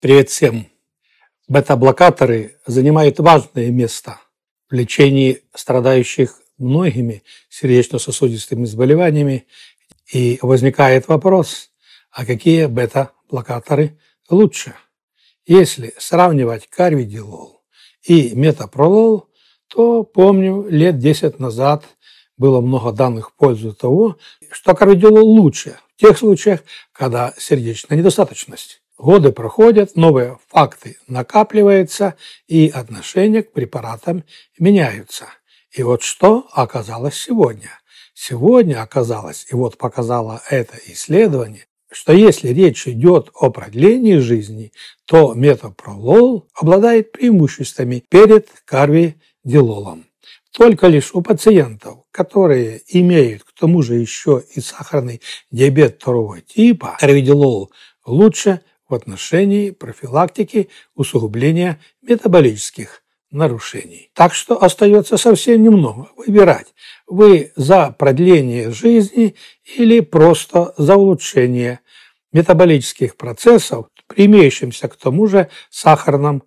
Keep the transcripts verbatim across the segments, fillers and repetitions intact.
Привет всем! Бета-блокаторы занимают важное место в лечении страдающих многими сердечно-сосудистыми заболеваниями. И возникает вопрос, а какие бета-блокаторы лучше? Если сравнивать карведилол и метопролол, то, помню, лет десять назад было много данных в пользу того, что карведилол лучше в тех случаях, когда сердечная недостаточность. Годы проходят, новые факты накапливаются, и отношения к препаратам меняются. И вот что оказалось сегодня. Сегодня оказалось, и вот показало это исследование, что если речь идет о продлении жизни, то метопролол обладает преимуществами перед карведилолом. Только лишь у пациентов, которые имеют к тому же еще и сахарный диабет второго типа, карведилол лучше в отношении профилактики усугубления метаболических нарушений. Так что остается совсем немного выбирать. Вы за продление жизни или просто за улучшение метаболических процессов при имеющемся к тому же сахарном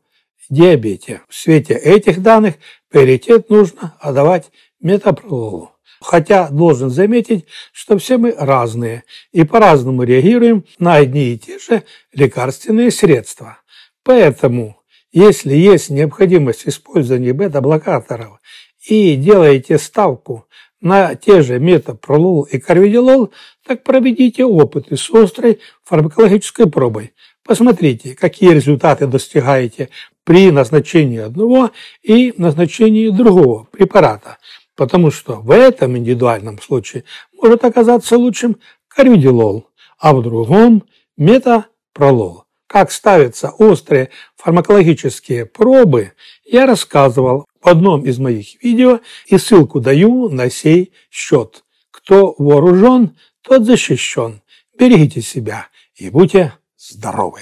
диабете. В свете этих данных приоритет нужно отдавать метопрололу. Хотя должен заметить, что все мы разные и по-разному реагируем на одни и те же лекарственные средства. Поэтому, если есть необходимость использования бета-блокаторов и делаете ставку на те же метопролол и карведилол, так проведите опыты с острой фармакологической пробой. Посмотрите, какие результаты достигаете при назначении одного и назначении другого препарата. Потому что в этом индивидуальном случае может оказаться лучшим карведилол, а в другом – метопролол. Как ставятся острые фармакологические пробы, я рассказывал в одном из моих видео и ссылку даю на сей счет. Кто вооружен, тот защищен. Берегите себя и будьте здоровы!